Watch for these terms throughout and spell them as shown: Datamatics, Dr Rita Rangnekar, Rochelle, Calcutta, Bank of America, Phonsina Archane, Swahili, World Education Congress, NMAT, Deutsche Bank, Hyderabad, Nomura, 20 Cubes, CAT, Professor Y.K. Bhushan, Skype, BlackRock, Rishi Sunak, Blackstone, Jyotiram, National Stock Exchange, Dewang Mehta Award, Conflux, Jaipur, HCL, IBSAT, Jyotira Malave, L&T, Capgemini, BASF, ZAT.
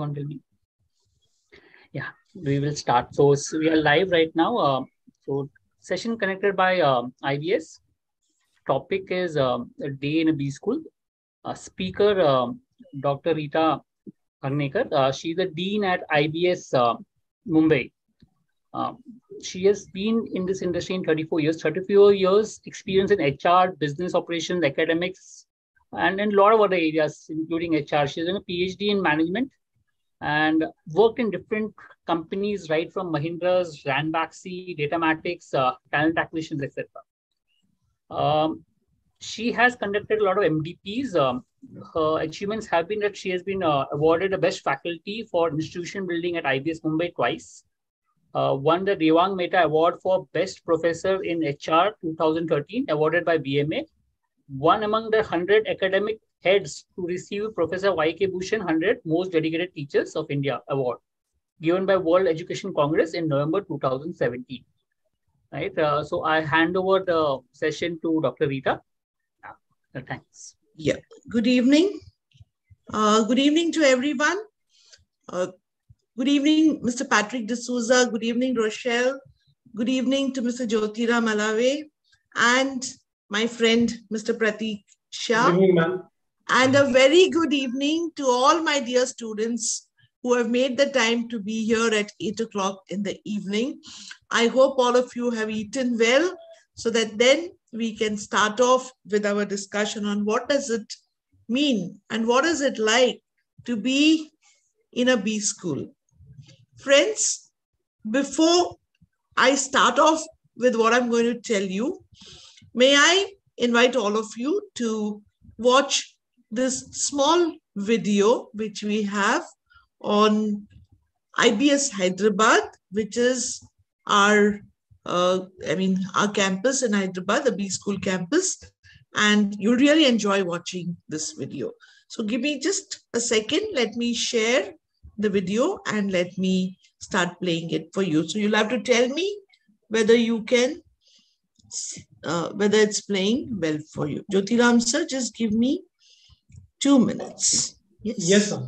one will be. Yeah, we will start. So we are live right now. So session connected by IBS. Topic is a day in a B school. Speaker Dr. Rita Rangnekar. She is the dean at IBS Mumbai. She has been in this industry in 34 years, 34 years experience in HR, business operations, academics, and in a lot of other areas, including HR. She has done a PhD in management and worked in different companies, right from Mahindra's, Ranbaxy, Datamatics, talent acquisitions, etc. She has conducted a lot of MDPs. Her achievements have been that she has been awarded the best faculty for institution building at IBS Mumbai twice. Won the Dewang Mehta Award for Best Professor in HR 2013, awarded by BMA. One among the 100 academic heads to receive Professor Y.K. Bhushan 100 Most Dedicated Teachers of India Award, given by World Education Congress in November 2017. Right. So I hand over the session to Dr. Rita. Thanks. Yeah. Good evening. Good evening to everyone. Good evening, Mr. Patrick D'Souza. Good evening, Rochelle. Good evening to Mr. Jyotira Malave and my friend, Mr. Pratik Shah. Good evening, and a very good evening to all my dear students who have made the time to be here at 8 o'clock in the evening. I hope all of you have eaten well so that then we can start off with our discussion on what does it mean and what is it like to be in a B school. Friends, before I start off with what I'm going to tell you, may I invite all of you to watch this small video which we have on IBS Hyderabad, which is our campus in Hyderabad, the B school campus, and you'll really enjoy watching this video. So give me just a second, let me share the video and let me start playing it for you. So you'll have to tell me whether you can, whether it's playing well for you. Jyotiram sir, just give me 2 minutes. Yes, yes sir.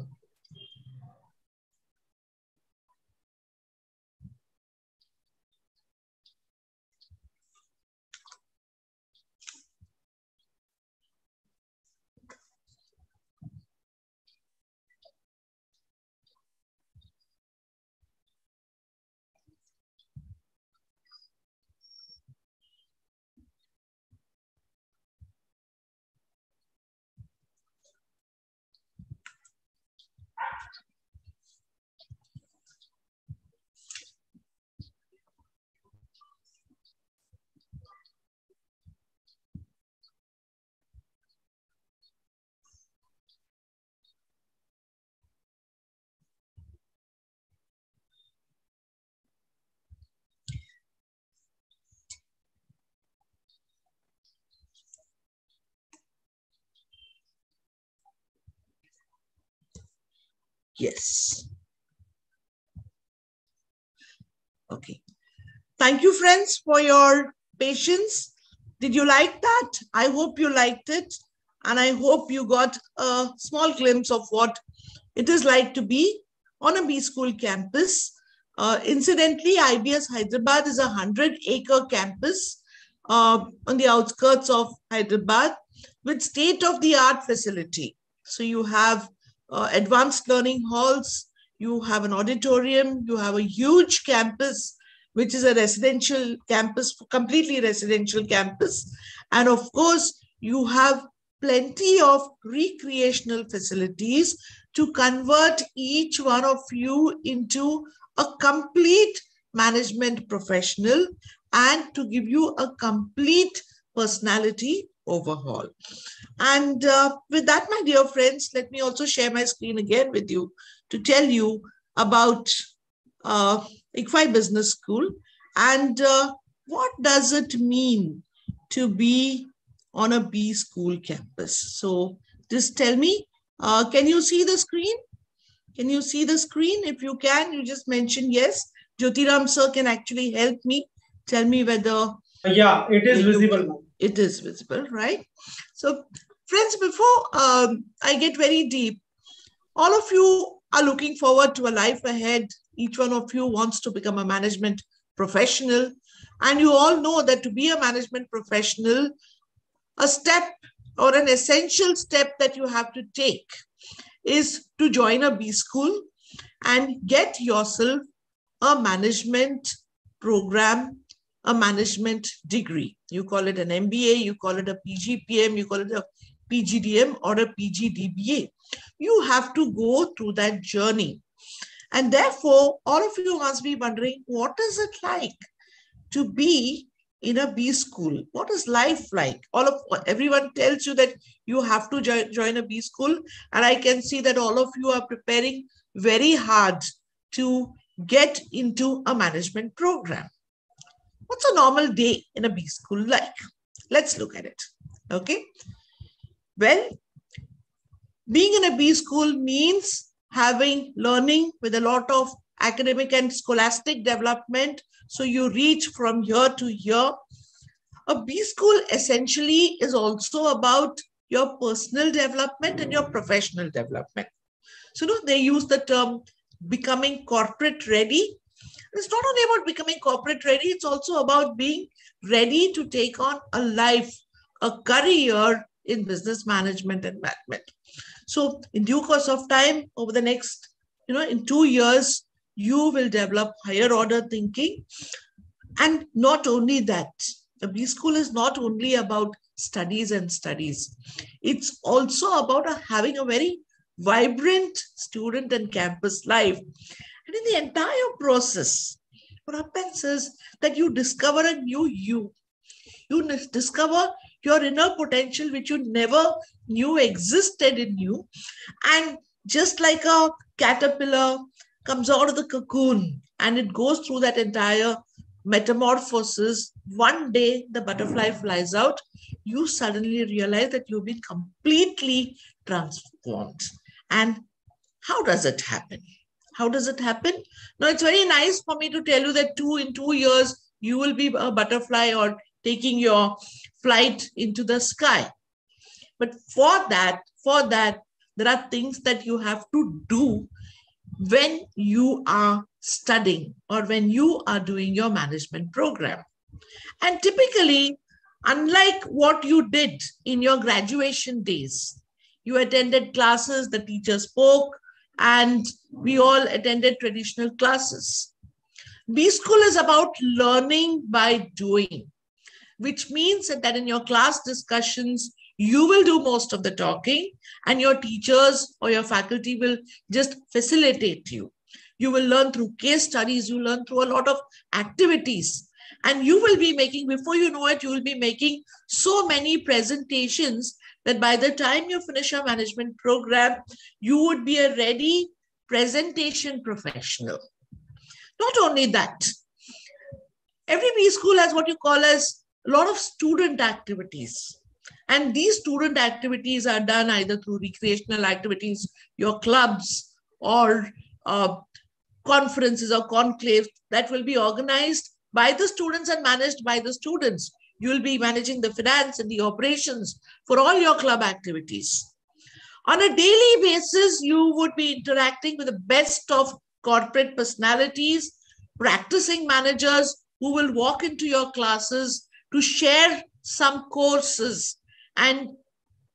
Yes. Okay. Thank you, friends, for your patience. Did you like that? I hope you liked it. And I hope you got a small glimpse of what it is like to be on a B school campus. Incidentally, IBS Hyderabad is a 100-acre campus on the outskirts of Hyderabad with state-of-the-art facility. So you have advanced learning halls, you have an auditorium, you have a huge campus, which is a residential campus, completely residential campus. And of course, you have plenty of recreational facilities to convert each one of you into a complete management professional and to give you a complete personality overhaul. And with that, my dear friends, let me also share my screen again with you to tell you about ICFI Business School and what does it mean to be on a B school campus. So just tell me, can you see the screen? Can you see the screen? If you can, you just mention yes. Jyotiram sir can actually help me. Tell me whether... Yeah, it is visible. It is visible, right? So friends, before I get very deep, all of you are looking forward to a life ahead. Each one of you wants to become a management professional. And you all know that to be a management professional, a step or an essential step that you have to take is to join a B school and get yourself a management program, a management degree. You call it an MBA, you call it a PGPM, you call it a PGDM or a PGDBA. You have to go through that journey. And therefore, all of you must be wondering, what is it like to be in a B school? What is life like? Everyone tells you that you have to join a B school. And I can see that all of you are preparing very hard to get into a management program. What's a normal day in a B school like? Let's look at it. Okay. Well, being in a B school means having learning with a lot of academic and scholastic development. So you reach from year to year. A B school essentially is also about your personal development and your professional development. So no, they use the term becoming corporate ready. It's not only about becoming corporate ready, it's also about being ready to take on a life, a career in business management and management. So in due course of time, over the next, in 2 years, you will develop higher order thinking. And not only that, the B school is not only about studies and studies. It's also about having a very vibrant student and campus life. And in the entire process, what happens is that you discover a new you. You discover your inner potential, which you never knew existed in you. And just like a caterpillar comes out of the cocoon and it goes through that entire metamorphosis, one day the butterfly flies out, you suddenly realize that you've been completely transformed. And how does it happen? How does it happen? Now, it's very nice for me to tell you that in two years, you will be a butterfly or taking your flight into the sky. But for that, there are things that you have to do when you are studying or when you are doing your management program. And typically, unlike what you did in your graduation days, you attended classes, the teacher spoke, and we all attended traditional classes. B school is about learning by doing, which means that in your class discussions, you will do most of the talking and your teachers or your faculty will just facilitate you. You will learn through case studies, you learn through a lot of activities, and you will be making, before you know it, you will be making so many presentations that by the time you finish your management program, you would be a ready presentation professional. Not only that, every B school has what you call as a lot of student activities. And these student activities are done either through recreational activities, your clubs, or conferences or conclaves that will be organized by the students and managed by the students. You will be managing the finance and the operations for all your club activities. On a daily basis, you would be interacting with the best of corporate personalities, practicing managers who will walk into your classes to share some courses and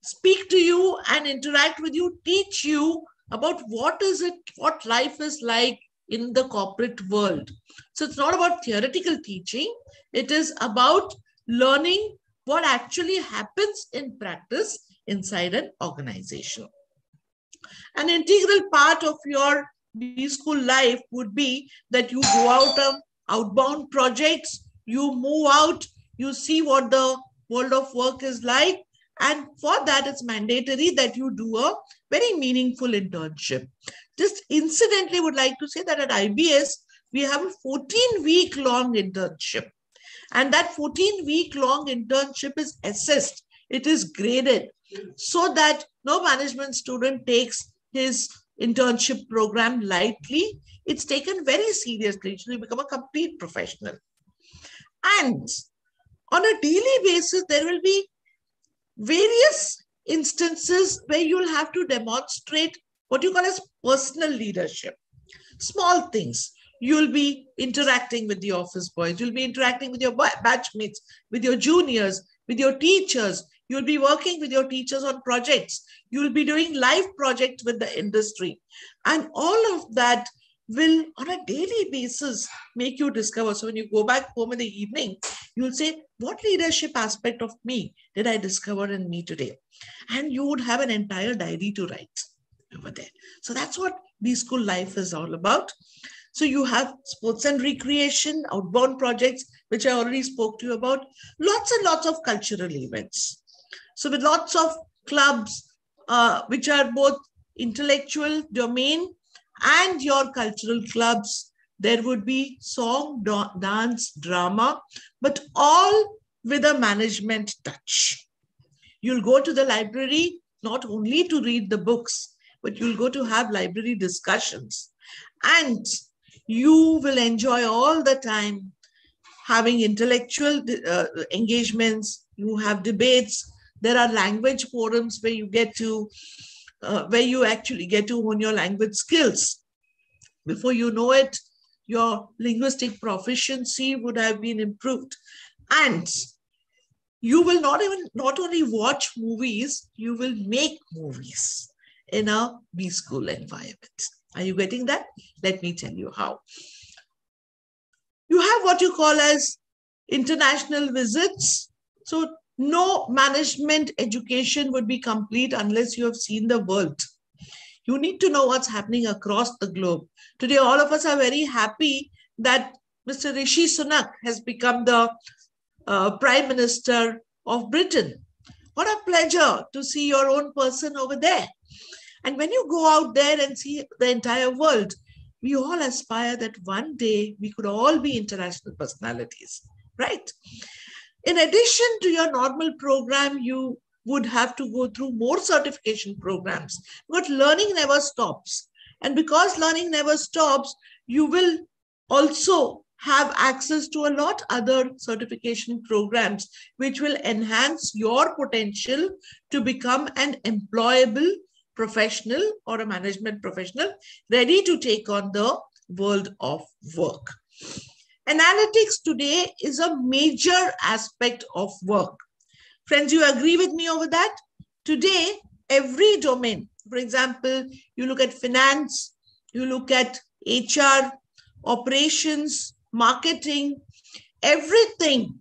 speak to you and interact with you, teach you about what life is like in the corporate world. So it's not about theoretical teaching. It is about learning what actually happens in practice inside an organization. An integral part of your B school life would be that you go out on outbound projects, you move out, you see what the world of work is like. And for that, it's mandatory that you do a very meaningful internship. Just incidentally, would like to say that at IBS, we have a 14-week long internship. And that 14-week long internship is assessed. It is graded so that no management student takes his internship program lightly. It's taken very seriously. You become a complete professional. And on a daily basis, there will be various instances where you'll have to demonstrate what you call as personal leadership. Small things. You'll be interacting with the office boys. You'll be interacting with your batchmates, with your juniors, with your teachers. You'll be working with your teachers on projects. You'll be doing live projects with the industry. And all of that will, on a daily basis, make you discover. So when you go back home in the evening, you'll say, what leadership aspect of me did I discover in me today? And you would have an entire diary to write over there. So that's what B-School life is all about. So you have sports and recreation, outbound projects, which I already spoke to you about, lots and lots of cultural events. So with lots of clubs, which are both intellectual domain and your cultural clubs, there would be song, dance, drama, but all with a management touch. You'll go to the library, not only to read the books, but you'll go to have library discussions. And you will enjoy all the time having intellectual engagements. You have debates. There are language forums where you get to, hone your language skills. Before you know it, your linguistic proficiency would have been improved. And you will not only watch movies, you will make movies in a B-School environment. Are you getting that? Let me tell you how. You have what you call as international visits. So no management education would be complete unless you have seen the world. You need to know what's happening across the globe. Today, all of us are very happy that Mr. Rishi Sunak has become the Prime Minister of Britain. What a pleasure to see your own person over there. And when you go out there and see the entire world, we all aspire that one day we could all be international personalities, right? In addition to your normal program, you would have to go through more certification programs. But learning never stops. And because learning never stops, you will also have access to a lot other certification programs, which will enhance your potential to become an employable professional or a management professional ready to take on the world of work. Analytics today is a major aspect of work. Friends, you agree with me over that? Today, every domain, for example, you look at finance, you look at HR, operations, marketing, everything,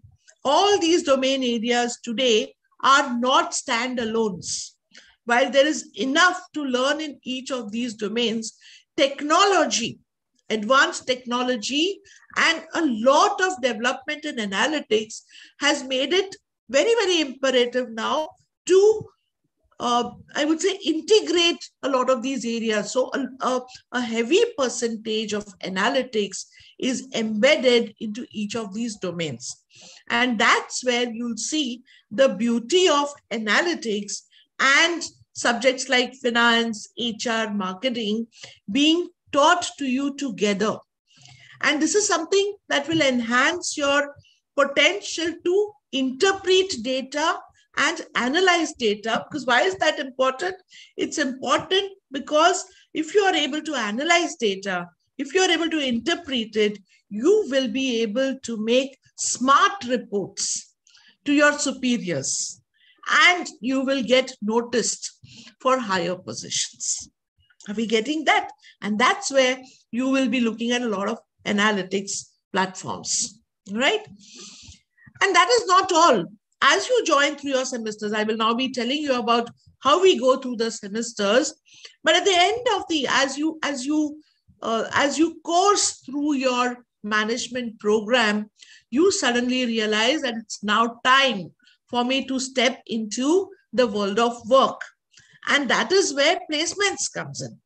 all these domain areas today are not standalones. While there is enough to learn in each of these domains, technology, advanced technology, and a lot of development in analytics has made it very, very imperative now to, I would say, integrate a lot of these areas. So a heavy percentage of analytics is embedded into each of these domains. And that's where you'll see the beauty of analytics and subjects like finance, HR, marketing being taught to you together. And this is something that will enhance your potential to interpret data and analyze data. Because why is that important? It's important because if you are able to analyze data, if you are able to interpret it, you will be able to make smart reports to your superiors. And you will get noticed for higher positions. Are we getting that? And that's where you will be looking at a lot of analytics platforms, right? And that is not all. As you join through your semesters, I will now be telling you about how we go through the semesters. But at the end of the, as you course through your management program, you suddenly realize that it's now time for me to step into the world of work. And that is where placements comes in.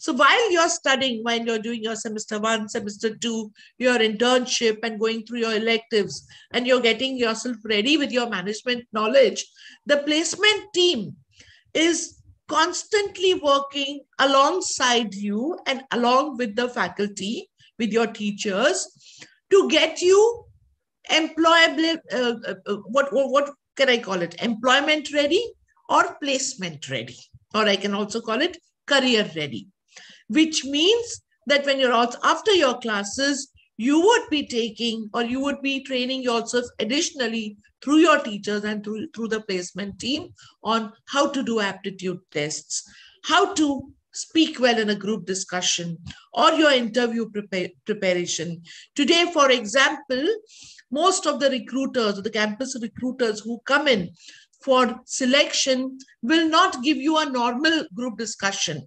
So while you're studying, while you're doing your semester 1, semester 2, your internship and going through your electives, and you're getting yourself ready with your management knowledge, the placement team is constantly working alongside you and along with the faculty, with your teachers, to get you employable, what can I call it? Employment ready or placement ready, or I can also call it career ready, which means that when you're out after your classes, you would be taking or you would be training yourself additionally through your teachers and through the placement team on how to do aptitude tests, how to speak well in a group discussion, or your interview preparation. Today, for example, most of the recruiters, the campus recruiters who come in for selection will not give you a normal group discussion.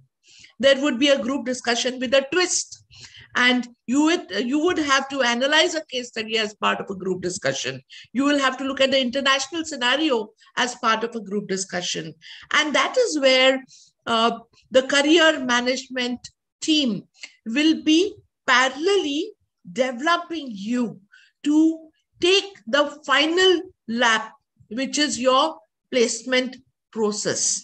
There would be a group discussion with a twist. And you would have to analyze a case study as part of a group discussion. You will have to look at the international scenario as part of a group discussion. And that is where the career management team will be parallelly developing you to take the final lap, which is your placement process.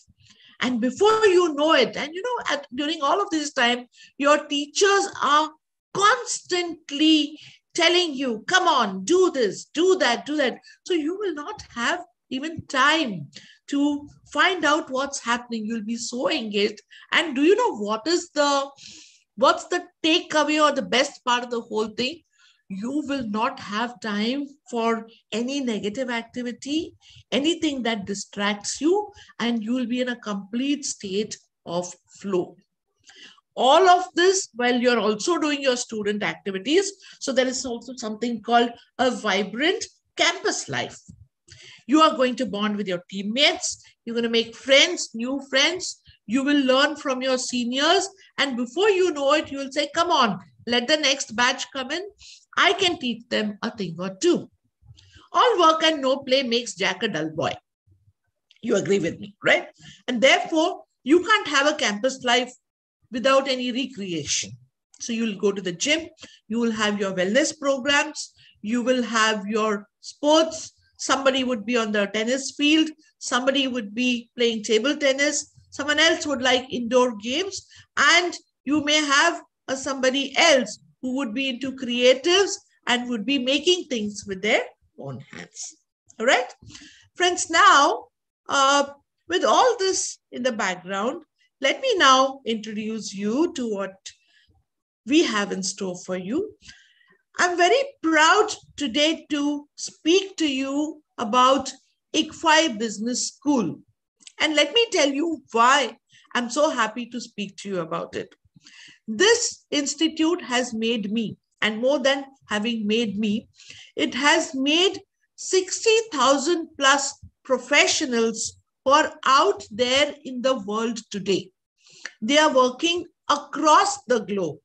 And before you know it, and you know, during all of this time, your teachers are constantly telling you, come on, do this, do that, do that. So you will not have even time to find out what's happening. You'll be so engaged. And do you know what is what's the takeaway or the best part of the whole thing? You will not have time for any negative activity, anything that distracts you, and you will be in a complete state of flow. All of this while you're also doing your student activities. So there is also something called a vibrant campus life. You are going to bond with your teammates. You're going to make friends, new friends. You will learn from your seniors. And before you know it, you will say, come on, let the next batch come in. I can teach them a thing or two. All work and no play makes Jack a dull boy. You agree with me, right? And therefore, you can't have a campus life without any recreation. So you'll go to the gym. You will have your wellness programs. You will have your sports. Somebody would be on the tennis field. Somebody would be playing table tennis. Someone else would like indoor games. And you may have somebody else who would be into creatives and would be making things with their own hands. All right, friends, now with all this in the background, let me now introduce you to what we have in store for you. I'm very proud today to speak to you about ICFI Business School. And let me tell you why I'm so happy to speak to you about it. This institute has made me, and more than having made me, it has made 60,000 plus professionals who are out there in the world today. They are working across the globe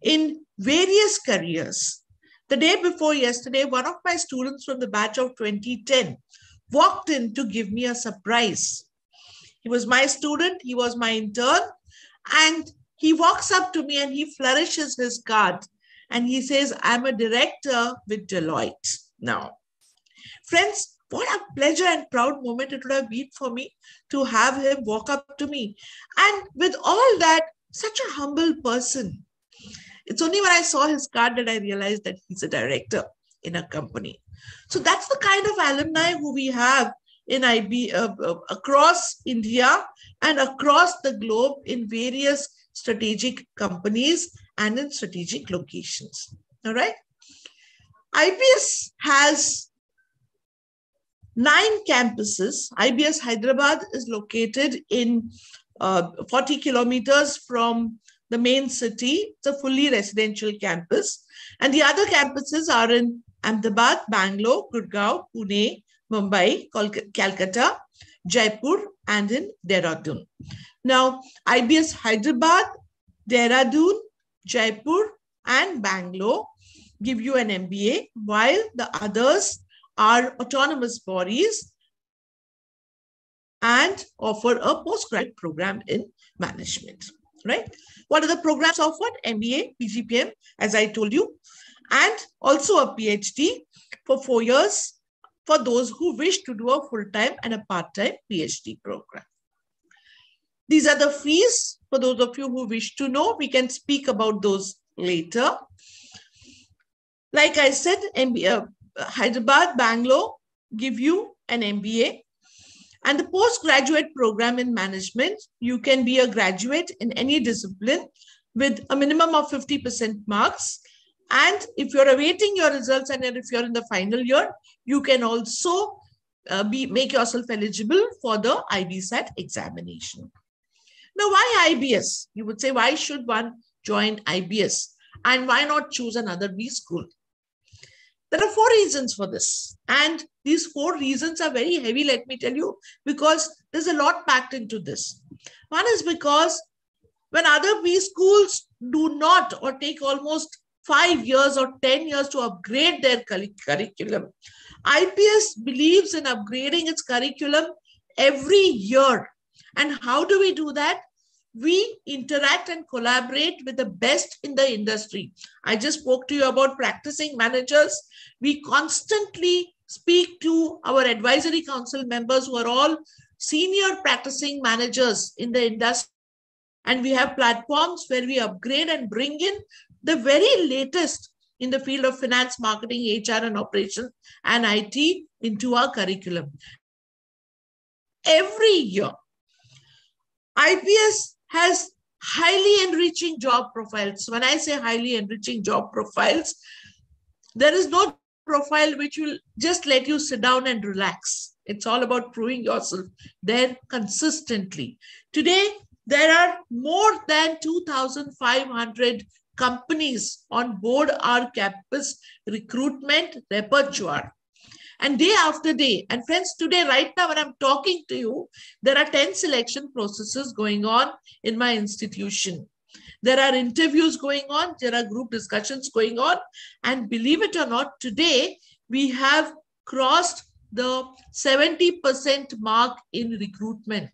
in various careers. The day before yesterday, one of my students from the batch of 2010 walked in to give me a surprise. He was my student, he was my intern, and he walks up to me and he flourishes his card and he says, I'm a director with Deloitte now. Friends, what a pleasure and proud moment it would have been for me to have him walk up to me. And with all that, such a humble person. It's only when I saw his card that I realized that he's a director in a company. So that's the kind of alumni who we have in IB across India and across the globe in various strategic companies and in strategic locations. All right. IBS has 9 campuses. IBS Hyderabad is located in 40 kilometers from the main city. It's a fully residential campus. And the other campuses are in Ahmedabad, Bangalore, Gurgaon, Pune, Mumbai, Calcutta, Jaipur, and in Dehradun. Now, IBS Hyderabad, Dehradun, Jaipur, and Bangalore give you an MBA, while the others are autonomous bodies and offer a postgraduate program in management, right? What are the programs offered? MBA, PGPM, as I told you, and also a PhD for 4 years for those who wish to do a full-time and a part-time PhD program. These are the fees. For those of you who wish to know, we can speak about those later. Like I said, Hyderabad, Bangalore give you an MBA. And the postgraduate program in management, you can be a graduate in any discipline with a minimum of 50% marks. And if you're awaiting your results and if you're in the final year, you can also make yourself eligible for the IBSAT examination. Now, why IBS? You would say, why should one join IBS? And why not choose another B school? There are four reasons for this. And these four reasons are very heavy, let me tell you, because there's a lot packed into this. One is because when other B schools do not or take almost 5 years or 10 years to upgrade their curriculum, IBS believes in upgrading its curriculum every year. And how do we do that? We interact and collaborate with the best in the industry. I just spoke to you about practicing managers. We constantly speak to our advisory council members who are all senior practicing managers in the industry. And we have platforms where we upgrade and bring in the very latest in the field of finance, marketing, HR and operations and IT into our curriculum. Every year, IBS has highly enriching job profiles. When I say highly enriching job profiles, there is no profile which will just let you sit down and relax. It's all about proving yourself there consistently. Today, there are more than 2,500 companies on board our campus recruitment repertoire. And day after day, and friends, today, right now, when I'm talking to you, there are 10 selection processes going on in my institution. There are interviews going on. There are group discussions going on. And believe it or not, today, we have crossed the 70% mark in recruitment,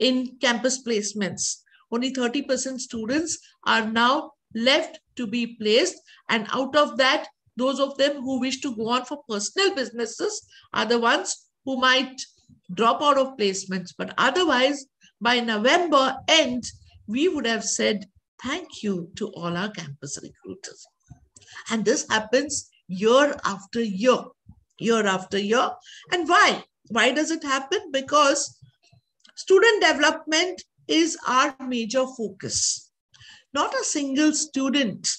in campus placements. Only 30% students are now left to be placed. And out of that, those of them who wish to go on for personal businesses are the ones who might drop out of placements. But otherwise, by November end, we would have said thank you to all our campus recruiters. And this happens year after year, year after year. And why? Why does it happen? Because student development is our major focus. Not a single student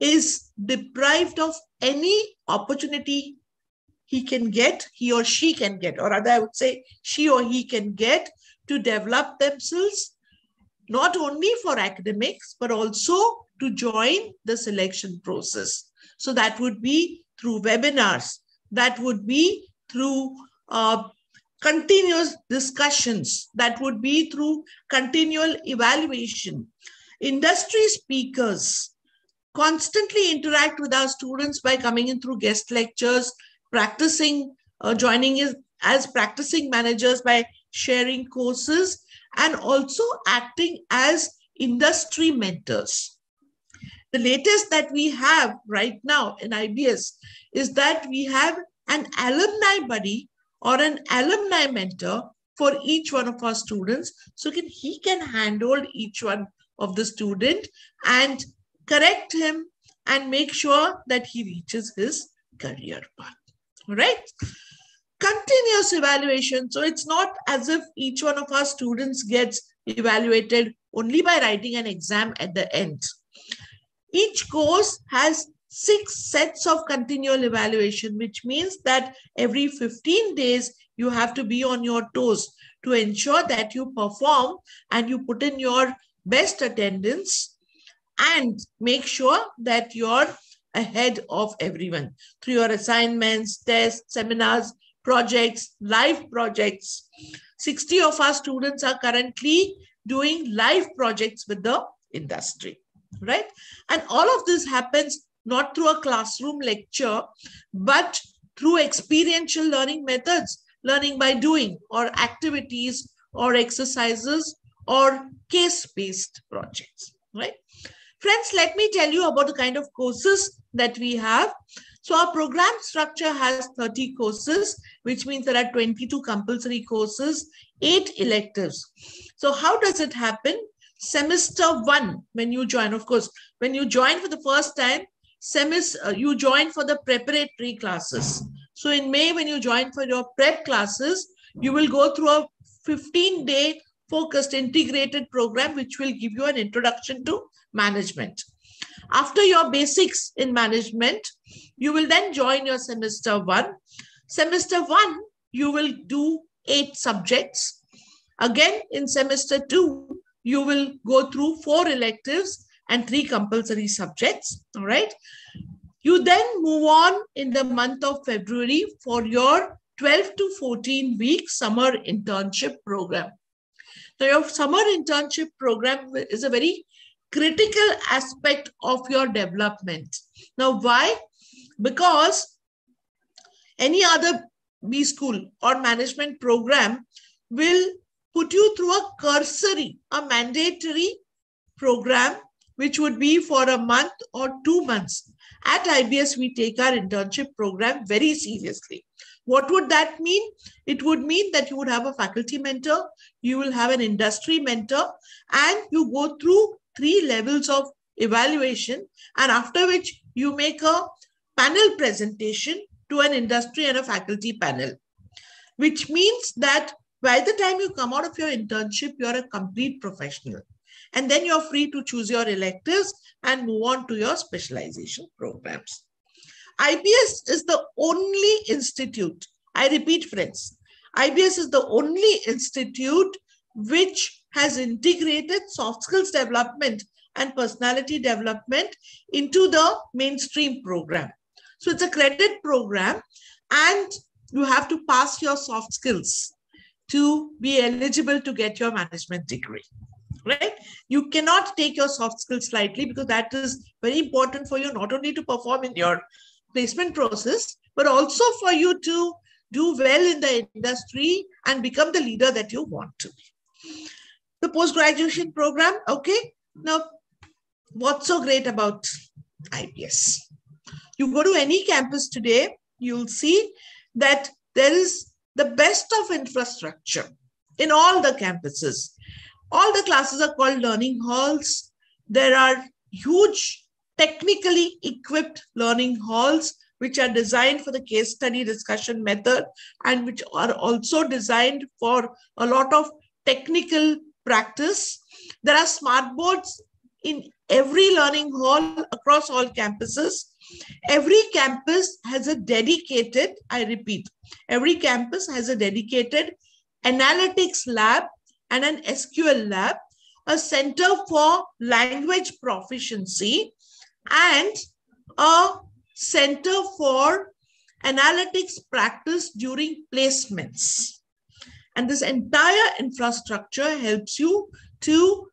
is deprived of any opportunity he can get, he or she can get, or rather I would say she or he can get to develop themselves, not only for academics, but also to join the selection process. So that would be through webinars, that would be through continuous discussions, that would be through continual evaluation. Industry speakers constantly interact with our students by coming in through guest lectures, practicing, joining as practicing managers by sharing courses, and also acting as industry mentors. The latest that we have right now in IBS is that we have an alumni buddy or an alumni mentor for each one of our students. So he can handhold each one of the student and correct him and make sure that he reaches his career path, all right? Continuous evaluation. So it's not as if each one of our students gets evaluated only by writing an exam at the end. Each course has 6 sets of continual evaluation, which means that every 15 days, you have to be on your toes to ensure that you perform and you put in your best attendance and make sure that you're ahead of everyone through your assignments, tests, seminars, projects, live projects. 60 of our students are currently doing live projects with the industry, right? And all of this happens not through a classroom lecture, but through experiential learning methods, learning by doing or activities or exercises or case-based projects, right? Friends, let me tell you about the kind of courses that we have. So our program structure has 30 courses, which means there are 22 compulsory courses, 8 electives. So how does it happen? Semester 1, when you join, of course, when you join for the first time, you join for the preparatory classes. So in May, when you join for your prep classes, You will go through a 15-day focused integrated program, which will give you an introduction to management. After your basics in management, you will then join your semester one. Semester one, you will do 8 subjects. Again, in semester two, you will go through 4 electives and 3 compulsory subjects. All right. You then move on in the month of February for your 12 to 14 week summer internship program. Now, your summer internship program is a very critical aspect of your development. Now, why? Because any other B school or management program will put you through a cursory, a mandatory program, which would be for a month or 2 months. At IBS, we take our internship program very seriously. What would that mean? It would mean that you would have a faculty mentor, you will have an industry mentor, and you go through 3 levels of evaluation, and after which you make a panel presentation to an industry and a faculty panel, which means that by the time you come out of your internship, you're a complete professional. And then you're free to choose your electives and move on to your specialization programs. IBS is the only institute, I repeat friends, IBS is the only institute which has integrated soft skills development and personality development into the mainstream program. So it's a credit program and you have to pass your soft skills to be eligible to get your management degree, right? You cannot take your soft skills lightly because that is very important for you not only to perform in your placement process, but also for you to do well in the industry and become the leader that you want to be. The post-graduation program, okay. Now, what's so great about IBS? You go to any campus today, you'll see that there is the best of infrastructure in all the campuses. All the classes are called learning halls. There are huge technically equipped learning halls which are designed for the case study discussion method and which are also designed for a lot of technical practice. There are smart boards in every learning hall across all campuses. Every campus has a dedicated, I repeat, every campus has a dedicated analytics lab and an SQL lab, a center for language proficiency, and a center for analytics practice during placements. And this entire infrastructure helps you to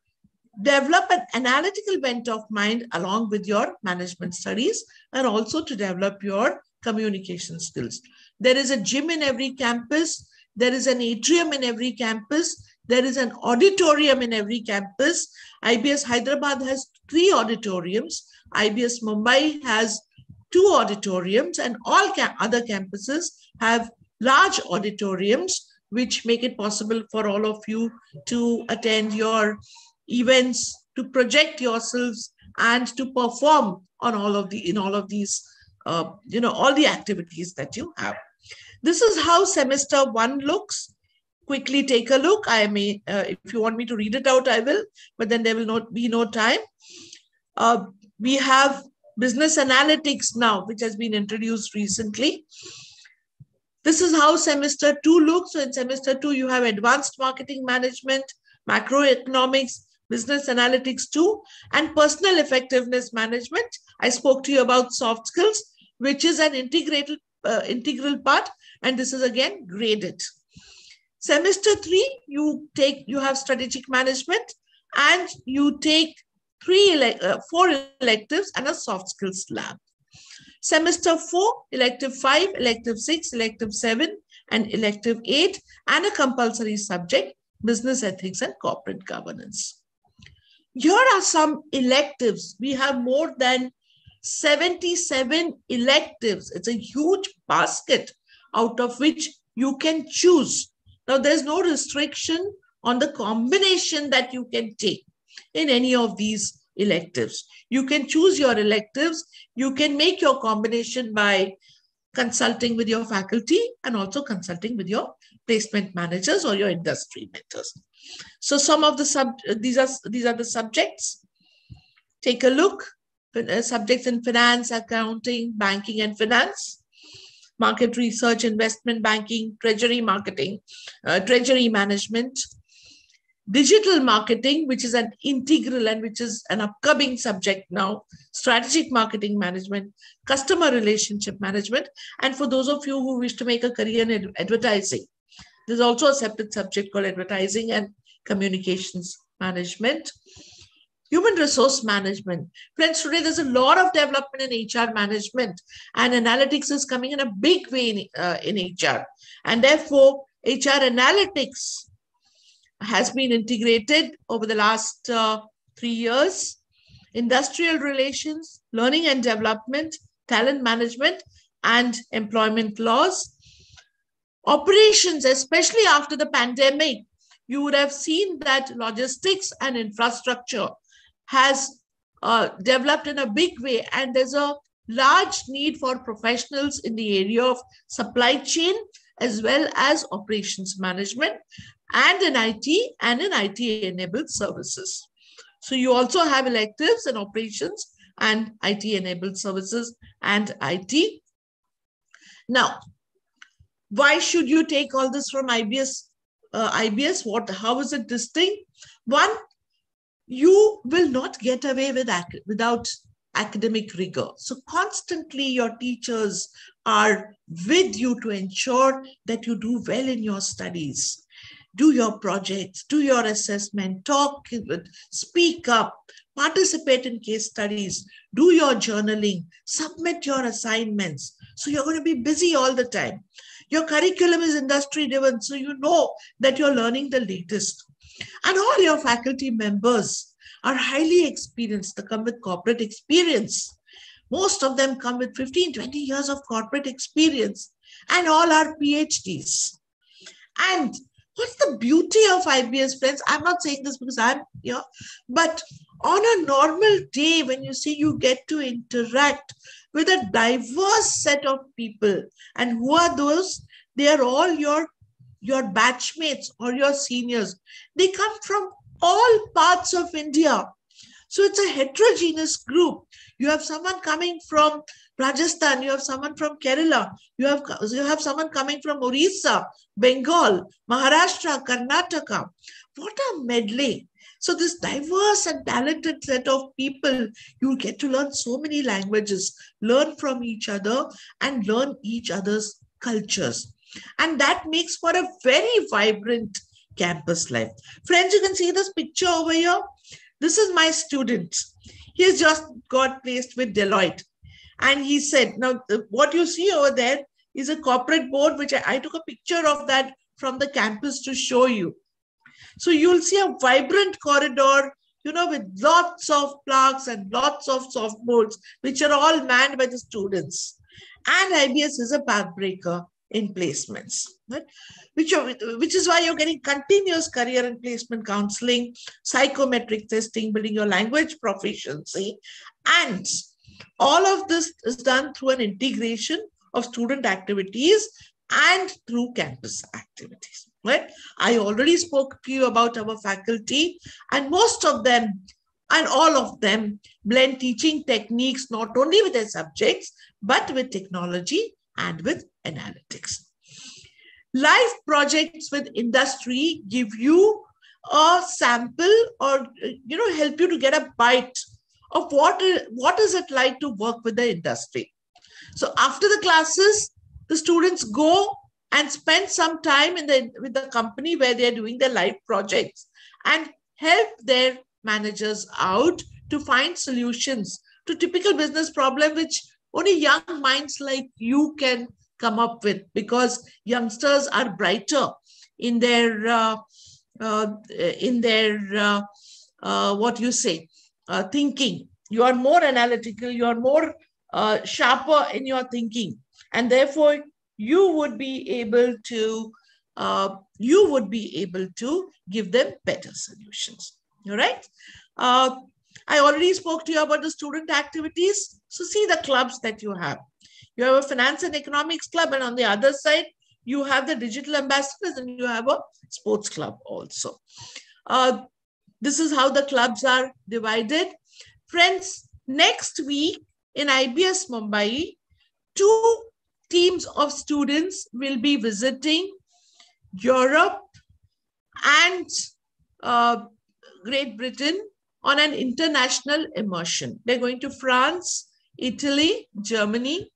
develop an analytical bent of mind along with your management studies and also to develop your communication skills. There is a gym in every campus. There is an atrium in every campus. There is an auditorium in every campus. IBS Hyderabad has 3 auditoriums. IBS Mumbai has 2 auditoriums, and all other campuses have large auditoriums, which make it possible for all of you to attend your events, to project yourselves, and to perform on all the activities that you have. This is how semester one looks. Quickly take a look. I may, if you want me to read it out, I will, but then there will not be no time. We have business analytics now, which has been introduced recently. This is how semester two looks. So in semester two, you have advanced marketing management, macroeconomics, business analytics 2, and personal effectiveness management. I spoke to you about soft skills, which is an integral part, and this is again graded. Semester 3, you have strategic management, and you take 4 electives and a soft skills lab. Semester 4, elective 5, elective 6, elective 7, and elective 8, and a compulsory subject, business ethics and corporate governance. Here are some electives. We have more than 77 electives. It's a huge basket out of which you can choose. Now, there's no restriction on the combination that you can take in any of these electives. You can choose your electives. You can make your combination by consulting with your faculty and also consulting with your placement managers or your industry mentors. So some of the these are the subjects. Take a look. Subjects in finance, accounting, banking and finance, market research, investment banking, treasury marketing, treasury management, digital marketing, which is an integral and which is an upcoming subject now, strategic marketing management, customer relationship management. And for those of you who wish to make a career in advertising, there's also a separate subject called advertising and communications management. Human resource management. Friends, today there's a lot of development in HR management, and analytics is coming in a big way in HR. And therefore, HR analytics has been integrated over the last 3 years. Industrial relations, learning and development, talent management, and employment laws. Operations, especially after the pandemic, you would have seen that logistics and infrastructure has developed in a big way, and there's a large need for professionals in the area of supply chain as well as operations management, and in IT and in IT-enabled services. So you also have electives in operations and IT-enabled services and IT. Now, why should you take all this from IBS? How is it distinct? One, you will not get away with without academic rigor. So constantly your teachers are with you to ensure that you do well in your studies. Do your projects, do your assessment, talk, speak up, participate in case studies, do your journaling, submit your assignments. So you're going to be busy all the time. Your curriculum is industry-driven, so you know that you're learning the latest. And all your faculty members are highly experienced. They come with corporate experience. Most of them come with 15, 20 years of corporate experience, and all are PhDs. And what's the beauty of IBS, friends? I'm not saying this because I'm here, but on a normal day, when you see, you get to interact with a diverse set of people. And who are those? They are all your batchmates or your seniors. They come from all parts of India. So it's a heterogeneous group. You have someone coming from Rajasthan, you have someone from Kerala, you have someone coming from Orissa, Bengal, Maharashtra, Karnataka. What a medley. So this diverse and talented set of people, you get to learn so many languages, learn from each other and learn each other's cultures. And that makes for a very vibrant campus life. Friends, you can see this picture over here. This is my student. He's just got placed with Deloitte. And he said, now what you see over there is a corporate board, which I took a picture of that from the campus to show you. So you'll see a vibrant corridor, you know, with lots of plaques and lots of softboards, which are all manned by the students. And IBS is a pathbreaker in placements, right? Which is why you're getting continuous career and placement counseling, psychometric testing, building your language proficiency, and all of this is done through an integration of student activities and through campus activities, right? I already spoke to you about our faculty, and most of them and all of them blend teaching techniques, not only with their subjects, but with technology and with analytics. Live projects with industry give you a sample or, you know, help you to get a bite of what is it like to work with the industry. So after the classes, the students go and spend some time with the company where they're doing their live projects and help their managers out to find solutions to typical business problem, which only young minds like you can come up with, because youngsters are brighter in their thinking. You are more analytical, you are more sharper in your thinking, and therefore you would be able to give them better solutions. All right. I already spoke to you about the student activities. So see the clubs that you have. You have a finance and economics club, and on the other side, you have the digital ambassadors and you have a sports club also. This is how the clubs are divided. Friends, next week in IBS Mumbai, 2 teams of students will be visiting Europe and Great Britain on an international immersion. They're going to France, Italy, Germany,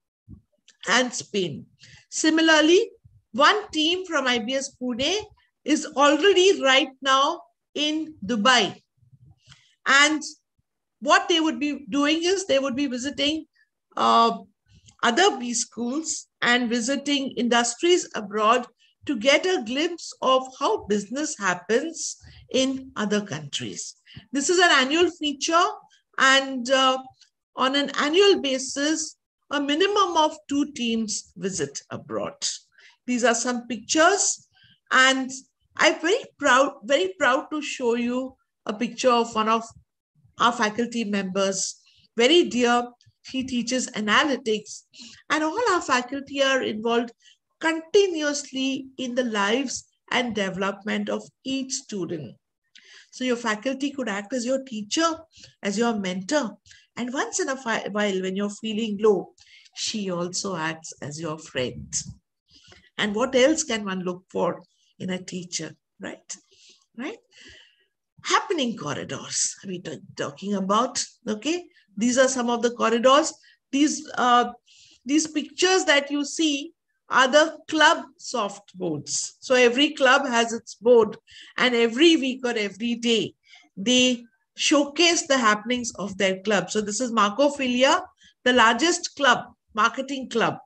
and Spain. Similarly, 1 team from IBS Pune is already right now in Dubai. And what they would be doing is they would be visiting other B schools and visiting industries abroad to get a glimpse of how business happens in other countries. This is an annual feature, and on an annual basis, a minimum of 2 teams visit abroad. These are some pictures, and I'm very proud to show you a picture of one of our faculty members, very dear. He teaches analytics, and all our faculty are involved continuously in the lives and development of each student. So your faculty could act as your teacher, as your mentor. And once in a while, when you're feeling low, she also acts as your friend. And what else can one look for in a teacher, right? Right? Happening corridors, we are talking about, okay? These are some of the corridors. These pictures that you see are the club soft boards. So every club has its board, and every week or every day, they showcase the happenings of their club. So this is Marcophilia, the largest club, marketing club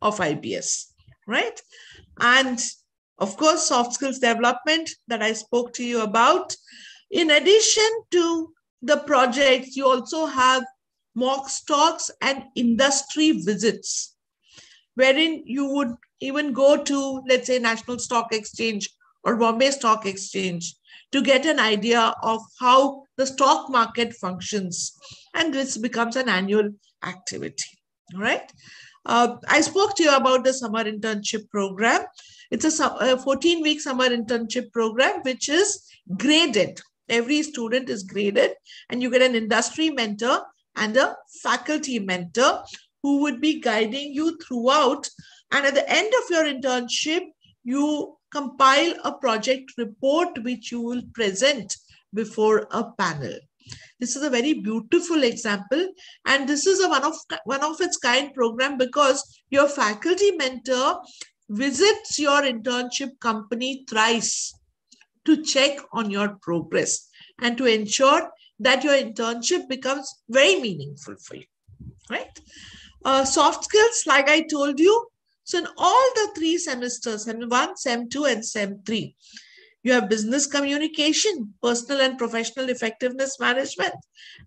of IBS, right? And of course, soft skills development that I spoke to you about. In addition to the projects, you also have mock talks and industry visits, wherein you would even go to, let's say, National Stock Exchange or Bombay Stock Exchange to get an idea of how the stock market functions. And this becomes an annual activity, all right? I spoke to you about the summer internship program. It's a 14-week summer internship program, which is graded. Every student is graded, and you get an industry mentor and a faculty mentor who would be guiding you throughout. And at the end of your internship, you compile a project report which you will present before a panel. This is a very beautiful example, and this is a one of its kind program because your faculty mentor visits your internship company thrice to check on your progress and to ensure that your internship becomes very meaningful for you, right? Soft skills, like I told you. So in all the 3 semesters, Sem 1, Sem 2, and Sem 3, you have business communication, personal and professional effectiveness management.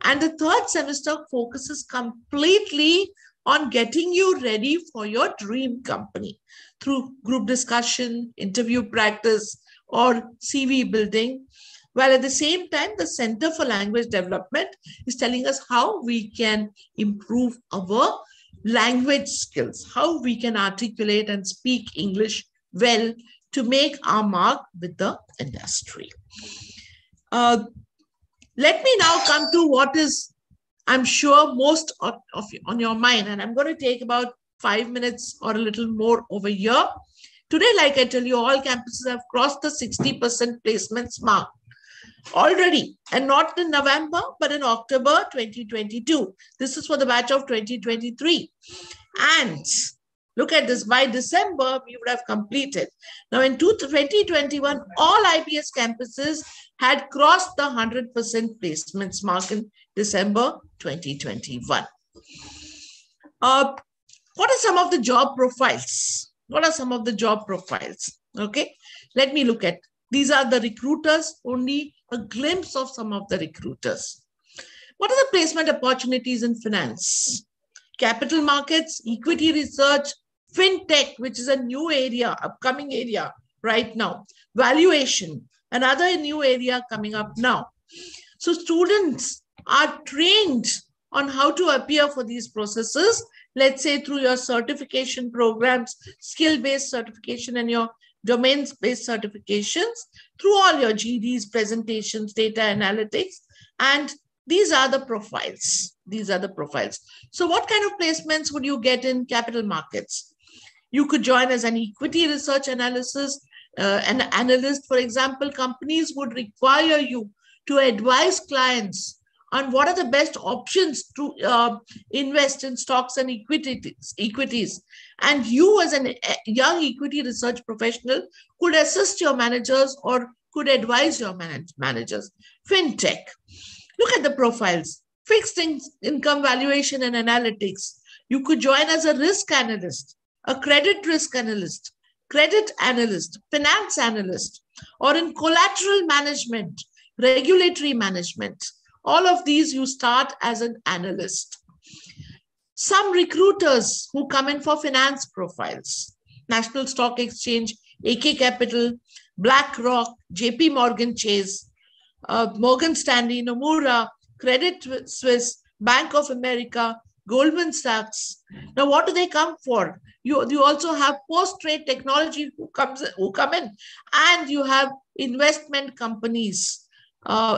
And the 3rd semester focuses completely on getting you ready for your dream company through group discussion, interview practice, or CV building. While at the same time, the Center for Language Development is telling us how we can improve our language skills, how we can articulate and speak English well to make our mark with the industry. Let me now come to what is, I'm sure, most of you, on your mind. And I'm going to take about 5 minutes or a little more over here. Today, like I tell you, all campuses have crossed the 60% placements mark already, and not in November, but in October 2022. This is for the batch of 2023. And look at this, by December, we would have completed. Now, in 2021, all IBS campuses had crossed the 100% placements mark in December 2021. What are some of the job profiles? What are some of the job profiles? Okay, let me look at. These are the recruiters, only a glimpse of some of the recruiters. What are the placement opportunities in finance? Capital markets, equity research, fintech, which is a new area, upcoming area right now. Valuation, another new area coming up now. So students are trained on how to appear for these processes, let's say through your certification programs, skill-based certification and your domain-based certifications, through all your GDs, presentations, data analytics, and these are the profiles. These are the profiles. So what kind of placements would you get in capital markets? You could join as an equity research analyst, for example. Companies would require you to advise clients on what are the best options to invest in stocks and equities. And you as a young equity research professional could assist your managers or could advise your managers. FinTech. Look at the profiles. Fixed income valuation and analytics. You could join as a risk analyst, a credit risk analyst, credit analyst, finance analyst, or in collateral management, regulatory management. All of these you start as an analyst. Some recruiters who come in for finance profiles, National Stock Exchange, AK Capital, BlackRock, JP Morgan Chase, Morgan Stanley, Nomura, Credit Suisse, Bank of America, Goldman Sachs. Now, what do they come for? You also have post-trade technology who come in, and you have investment companies,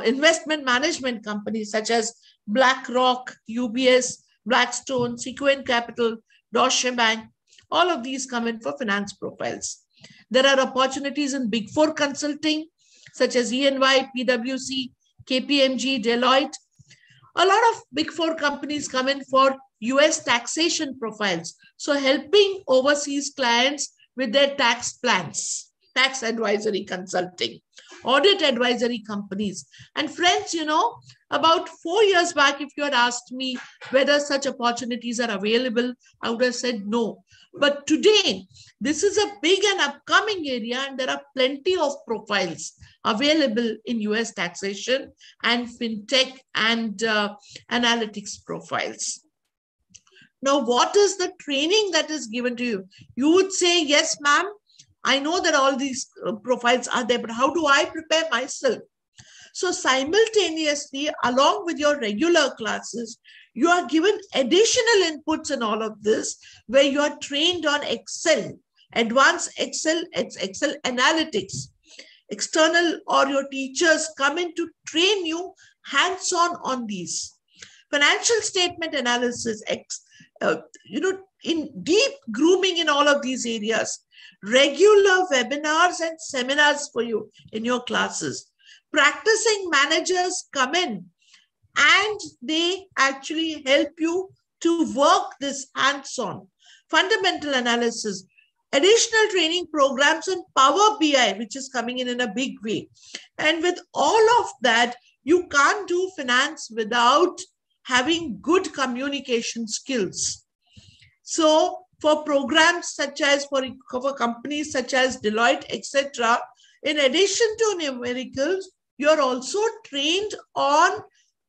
investment management companies such as BlackRock, UBS, Blackstone, Sequoia Capital, Deutsche Bank. All of these come in for finance profiles. There are opportunities in Big Four consulting such as EY, PwC, KPMG, Deloitte. A lot of Big Four companies come in for US taxation profiles. So helping overseas clients with their tax plans, tax advisory consulting, audit advisory companies. And friends, you know, about 4 years back, if you had asked me whether such opportunities are available, I would have said no. But today, this is a big and upcoming area, and there are plenty of profiles available in US taxation and fintech and analytics profiles. Now, what is the training that is given to you? You would say, yes, ma'am, I know that all these profiles are there, but how do I prepare myself? So simultaneously, along with your regular classes, you are given additional inputs in all of this, where you are trained on Excel, advanced Excel, Excel analytics. External or your teachers come in to train you hands-on on these. Financial statement analysis, in deep grooming in all of these areas. Regular webinars and seminars for you in your classes. Practicing managers come in and they actually help you to work this hands-on. Fundamental analysis. Additional training programs on Power BI, which is coming in a big way. And with all of that, you can't do finance without having good communication skills. So for programs such as for companies such as Deloitte, etc., in addition to numericals, you're also trained on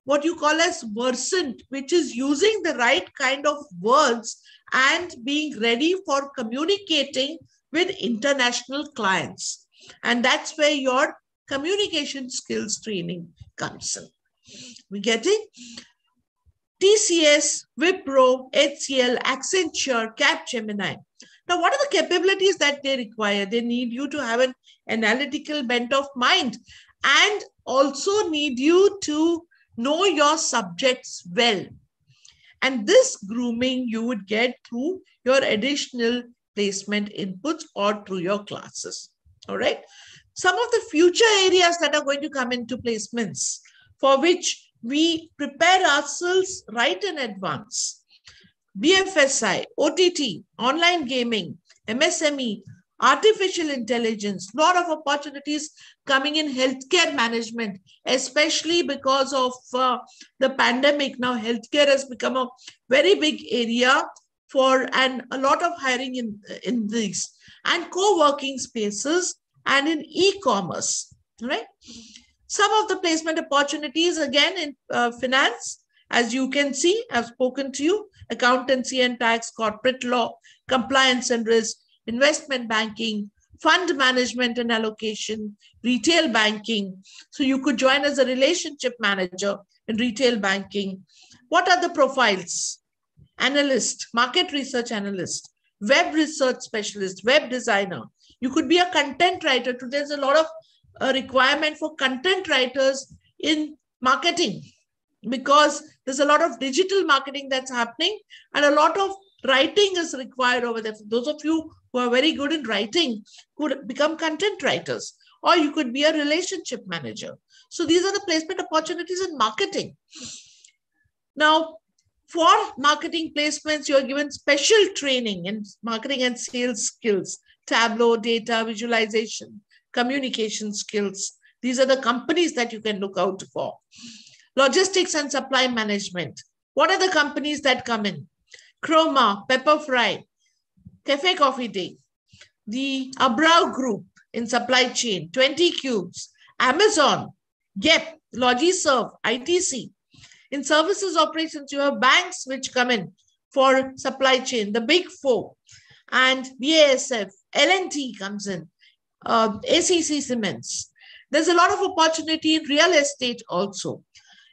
what you call as versant, which is using the right kind of words and being ready for communicating with international clients. And that's where your communication skills training comes in. We get it? TCS, Wipro, HCL, Accenture, Capgemini. Now, what are the capabilities that they require? They need you to have an analytical bent of mind and also need you to know your subjects well. And this grooming you would get through your additional placement inputs or through your classes. All right. Some of the future areas that are going to come into placements for which we prepare ourselves right in advance. BFSI, OTT, online gaming, MSME, artificial intelligence, lot of opportunities coming in healthcare management, especially because of the pandemic. Now, healthcare has become a very big area and a lot of hiring in these and co-working spaces and in e-commerce, right? Some of the placement opportunities, again, in finance, as you can see, I've spoken to you, accountancy and tax, corporate law, compliance and risk, investment banking, fund management and allocation, retail banking. So you could join as a relationship manager, in retail banking. What are the profiles? Analyst, market research analyst, web research specialist, web designer. You could be a content writer. Today, there's a lot of requirement for content writers in marketing because there's a lot of digital marketing that's happening and a lot of writing is required over there. Those of you who are very good in writing could become content writers, or you could be a relationship manager. So these are the placement opportunities in marketing. Now, for marketing placements, you're given special training in marketing and sales skills, Tableau, data visualization, communication skills. These are the companies that you can look out for. Logistics and supply management. What are the companies that come in? Chroma, Pepper Fry, Cafe Coffee Day, the Abrao Group in supply chain, 20 Cubes, Amazon, GEP, Logiserve, ITC. In services operations, you have banks which come in for supply chain, the Big Four, and BASF, L&T comes in, ACC Cements. There's a lot of opportunity in real estate also.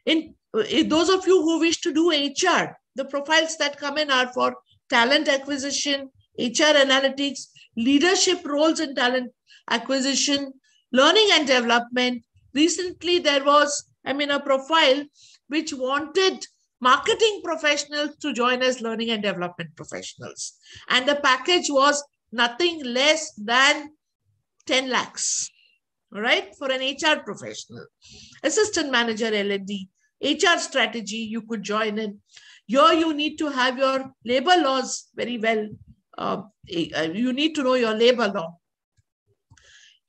In those of you who wish to do HR, the profiles that come in are for talent acquisition, HR analytics, leadership roles in talent acquisition, learning and development. Recently, there was, a profile which wanted marketing professionals to join as learning and development professionals. And the package was nothing less than 10 lakhs, all right, for an HR professional. Assistant manager, L&D, HR strategy, you could join in. Here, you need to have your labor laws very well. You need to know your labor law.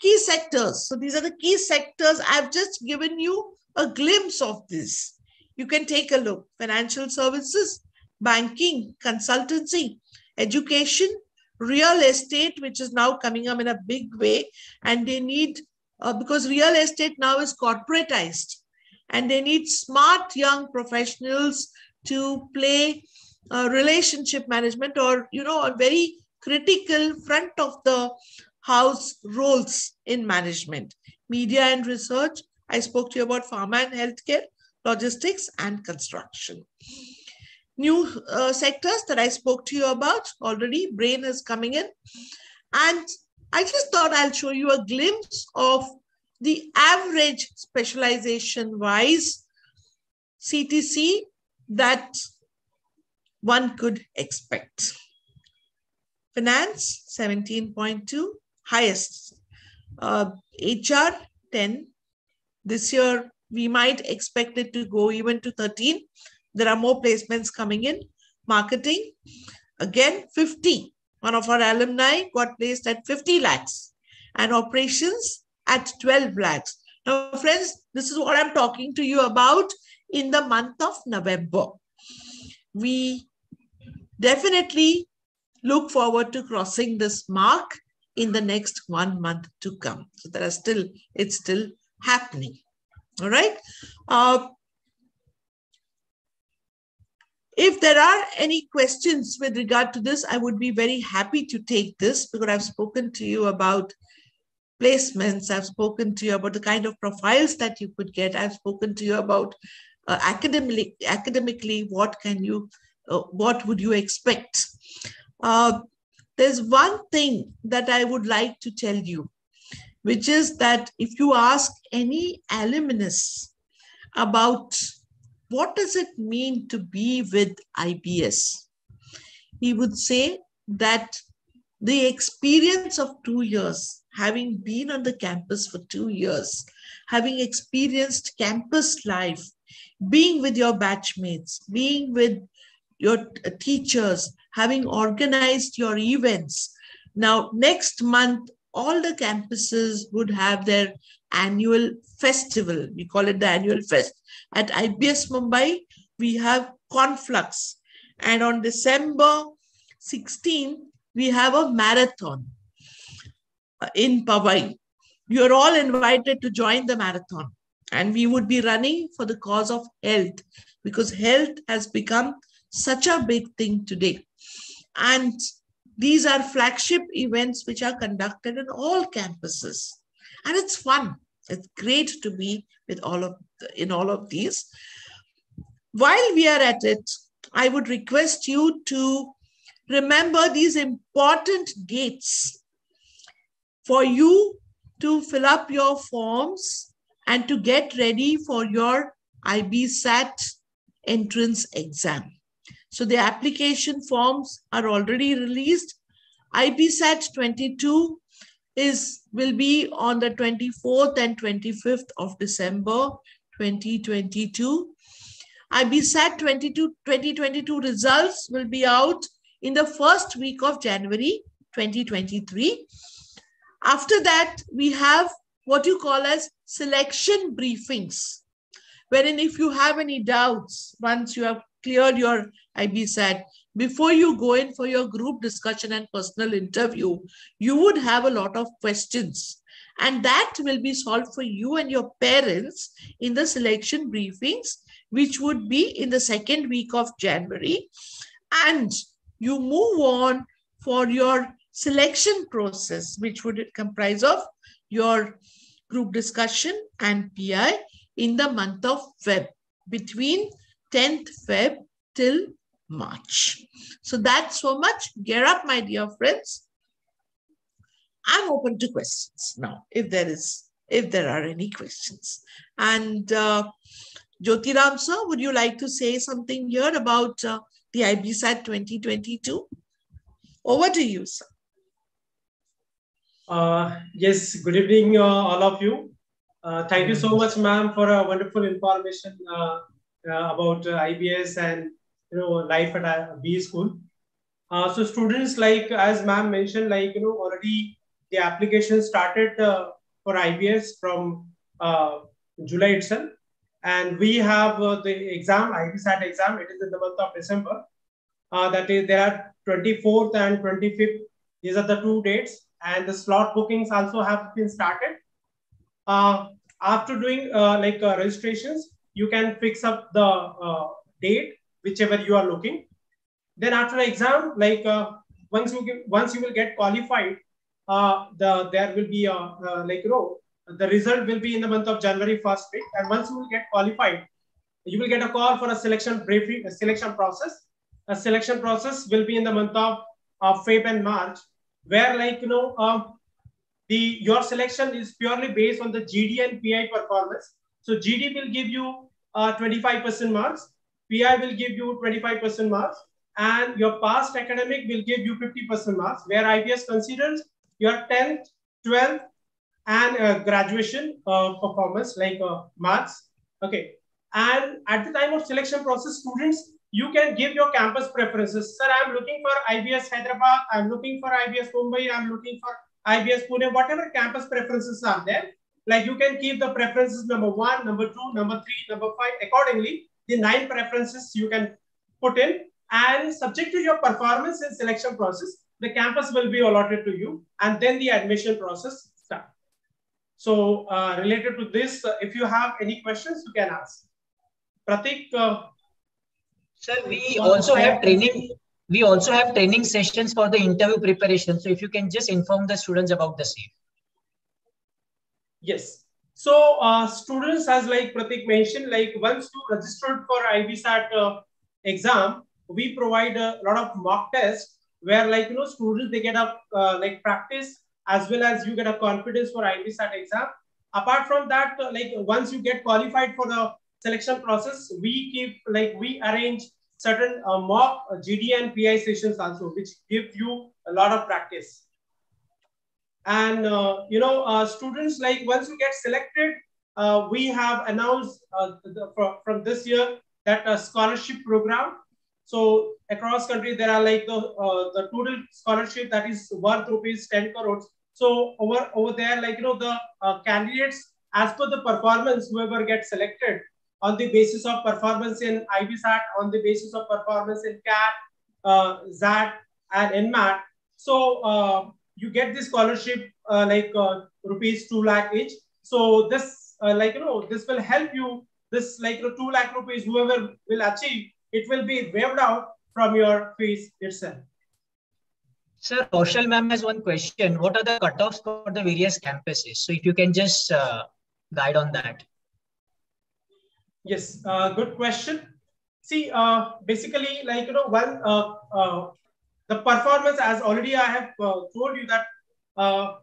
Key sectors. So these are the key sectors. I've just given you a glimpse of this. You can take a look. Financial services, banking, consultancy, education, real estate, which is now coming up in a big way. And they need, because real estate now is corporatized, and they need smart young professionals to play relationship management or, a very critical front of the house roles in management. Media and research. I spoke to you about pharma and healthcare, logistics and construction. New sectors that I spoke to you about already, brain is coming in. And I just thought I'll show you a glimpse of the average specialization wise CTC that one could expect. Finance, 17.2, highest. HR, 10. This year, we might expect it to go even to 13. There are more placements coming in. Marketing, again, 50. One of our alumni got placed at 50 lakhs and operations at 12 lakhs. Now, friends, this is what I'm talking to you about in the month of November. We definitely look forward to crossing this mark in the next 1 month to come. So there are still, it's still happening. All right. If there are any questions with regard to this, I would be very happy to take this because I've spoken to you about placements. I've spoken to you about the kind of profiles that you could get. I've spoken to you about academically, what can you, what would you expect? There's one thing that I would like to tell you, which is that if you ask any alumnus about what does it mean to be with IBS, he would say that the experience of 2 years, having been on the campus for 2 years, having experienced campus life, being with your batchmates, being with your teachers, having organized your events. Now, next month, all the campuses would have their annual festival. We call it the annual fest. At IBS Mumbai, we have Conflux. And on December 16, we have a marathon in Powai. You're all invited to join the marathon. And we would be running for the cause of health because health has become such a big thing today. And these are flagship events which are conducted on all campuses. And it's fun. It's great to be with all of these. While we are at it, I would request you to remember these important dates for you to fill up your forms and to get ready for your IBSAT entrance exam. So the application forms are already released. IBSAT 22 will be on the 24th and 25th of December 2022. IBSAT 2022 results will be out in the first week of January 2023. After that, we have what you call as selection briefings, wherein if you have any doubts, once you have cleared your IBSAT, before you go in for your group discussion and personal interview, you would have a lot of questions. And that will be solved for you and your parents in the selection briefings, which would be in the second week of January. And you move on for your selection process, which would comprise of your group discussion and PI in the month of Feb, between 10th Feb till March. So that's so much. Gear up, my dear friends. I'm open to questions now, if there are any questions. And Jyotiram sir, would you like to say something here about the IBSAT 2022? Over to you, sir. Yes, good evening, all of you. Thank you so much, ma'am, for a wonderful information about IBS and life at BE school. So students, like as ma'am mentioned, already the application started for IBS from July itself, and we have the exam, IBSAT exam. It is in the month of December. That is, there are 24th and 25th. These are the 2 dates, and the slot bookings also have been started. After doing registrations, you can fix up the date whichever you are looking. Then after the exam, once you will get qualified, there will be the result will be in the month of January 1st week. And once you will get qualified, you will get a call for a selection briefing, a selection process. A selection process will be in the month of Feb and March, where your selection is purely based on the GD and PI performance. So GD will give you 25% marks, PI will give you 25% marks, and your past academic will give you 50% marks, where IBS considers your 10th, 12th, and graduation performance, marks. Okay. And at the time of selection process, students, you can give your campus preferences. Sir, I'm looking for IBS Hyderabad, I'm looking for IBS Mumbai, I'm looking for IBS Pune, whatever campus preferences are there. You can keep the preferences number 1, number 2, number 3, number 5. Accordingly, the 9 preferences you can put in, and subject to your performance and selection process, the campus will be allotted to you, and then the admission process starts. So related to this, if you have any questions, you can ask. Pratik. Sir, we also have training. We also have training sessions for the interview preparation. So if you can just inform the students about the same. Yes. So students, as Pratik mentioned, once you registered for IBSAT exam, we provide a lot of mock tests where students, they get a practice, as well as you get a confidence for IBSAT exam. Apart from that, once you get qualified for the selection process, we arrange certain mock GD and PI sessions also, which give you a lot of practice. And students, once you get selected, we have announced from this year that a scholarship program. So across country, there are the total scholarship that is worth rupees 10 crores. So over there, the candidates, as per the performance, whoever gets selected on the basis of performance in IBSAT, on the basis of performance in CAT, ZAT, and NMAT. So you get this scholarship rupees 2 lakh each. So this this will help you. This 2 lakh rupees whoever will achieve, it will be waived out from your fees itself. Sir, Rochelle ma'am has one question. What are the cutoffs for the various campuses? So if you can just guide on that. Yes, good question. See, basically, like, you know, while the performance, as already I have told you that the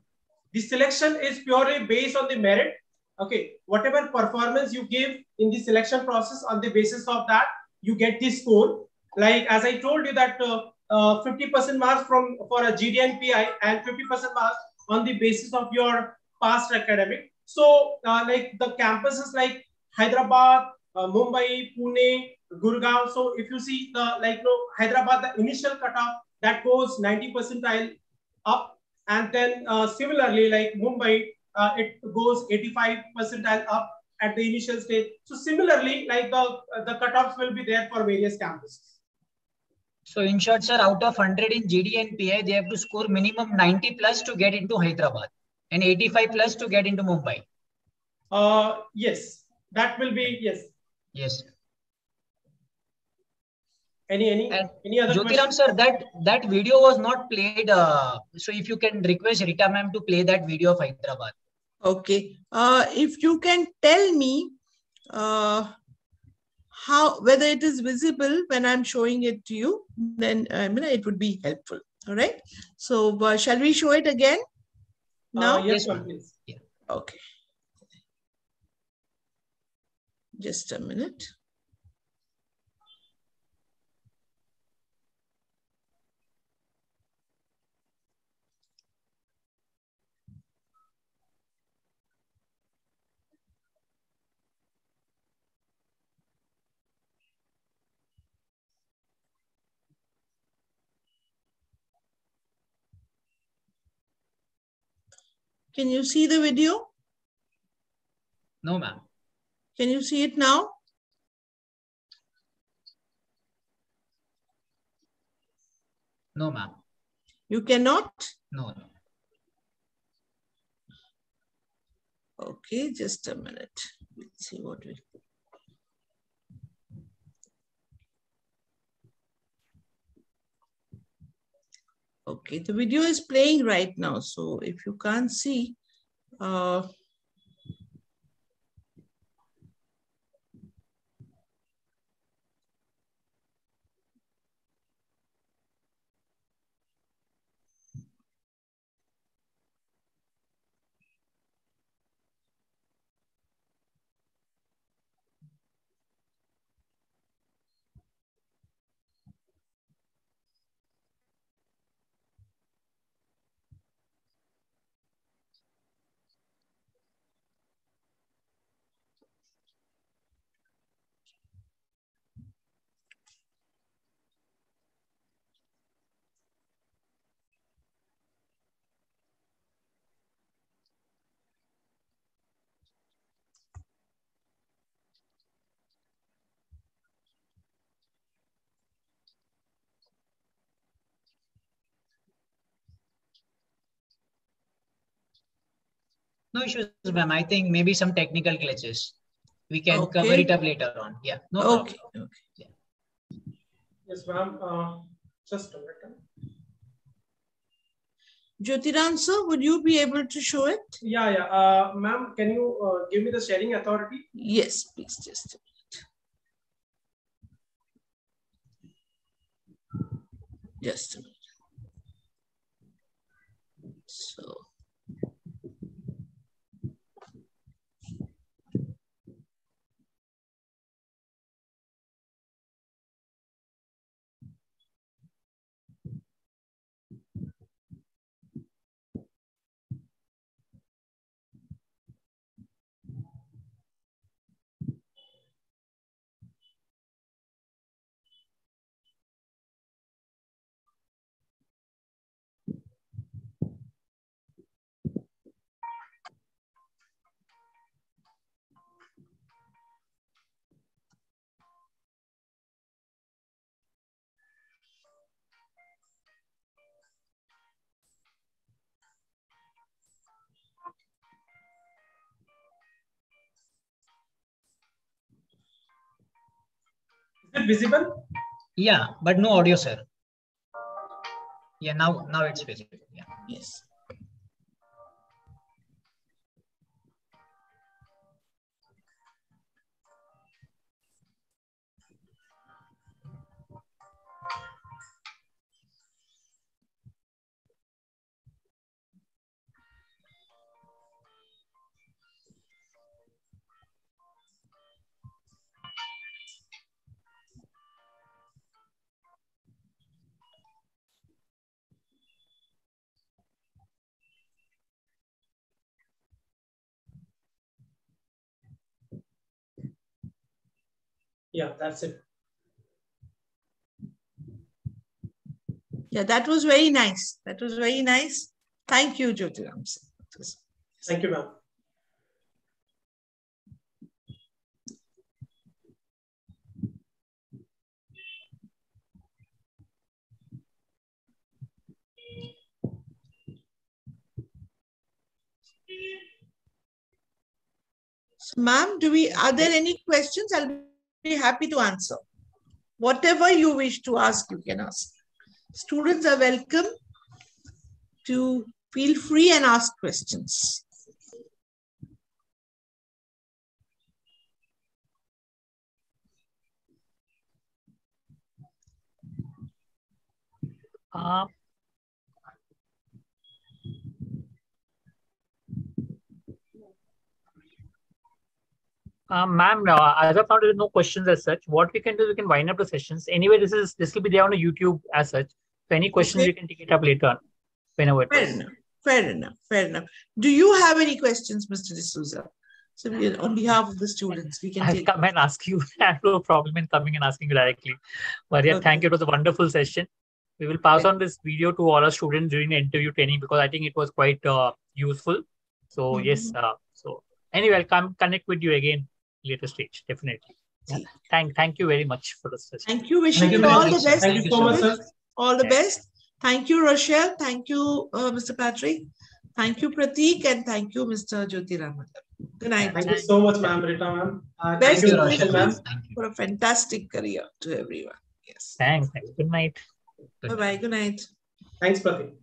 selection is purely based on the merit. Okay, whatever performance you give in the selection process, on the basis of that, you get this score. Like, as I told you that 50% marks for a GD and PI and 50% marks on the basis of your past academic. So, like the campuses like Hyderabad, Mumbai, Pune, Gurgaon. So, if you see the, like, you know, Hyderabad, the initial cutoff that goes 90th percentile up, and then similarly, like Mumbai, it goes 85th percentile up at the initial stage. So similarly, like the cutoffs will be there for various campuses. So in short, sir, out of 100 in GD and PI, they have to score minimum 90 plus to get into Hyderabad and 85 plus to get into Mumbai. Yes, that will be, yes. Yes. Any other Jyotiram question? Sir, that video was not played. So if you can request Rita ma'am to play that video of Hyderabad. Okay. If you can tell me whether it is visible when I'm showing it to you, then it would be helpful. All right. So shall we show it again? Now? Yes, please. Yeah. Okay. Just a minute. Can you see the video? No, ma'am. Can you see it now? No, ma'am. You cannot? No, no. Okay, just a minute. Let's see what we... Okay, the video is playing right now. So if you can't see, no issues, ma'am. I think maybe some technical glitches. We can cover it up later on. Yeah. No problem. Okay. Yeah. Yes, ma'am. Just a minute. Jyotiram sir, would you be able to show it? Yeah, yeah. Ma'am, can you give me the sharing authority? Yes, please. Just a minute. Just a minute. So. Visible? Yeah, but no audio, sir. Yeah, now it's visible. Yeah. Yes. Yeah, that's it. Yeah, that was very nice. That was very nice. Thank you, Jyotiram. Thank you, ma'am. So, ma'am, are there any questions? I'll be happy to answer. Whatever you wish to ask, you can ask. Students are welcome to feel free and ask questions. Ma'am, as of now, there is no questions as such. What we can do, we can wind up the sessions. Anyway, this will be there on YouTube as such. So any questions, you can take it up later on. Whenever. Fair enough. Do you have any questions, Mr. D'Souza? So on behalf of the students, we can take... come and ask you. I have no problem in coming and asking you directly. But yeah, okay. Thank you. It was a wonderful session. We will pass on this video to all our students during the interview training because I think it was quite useful. So yes. So anyway, I'll come connect with you again. Later stage, definitely. Yeah. Thank you very much for the session. Thank you. Wishing you all the best. Thank you so much, sir. All the best. Thank you, Rochelle. Thank you, Mr. Patrick. Thank you, Pratik. And thank you, Mr. Jyotira Malave. Good night. Thank you so much, ma'am, Rita, ma'am. Thank you, Rochelle, ma'am, for a fantastic career to everyone. Yes. Thanks. Good night. Bye-bye. Good night. Thanks, Pratik.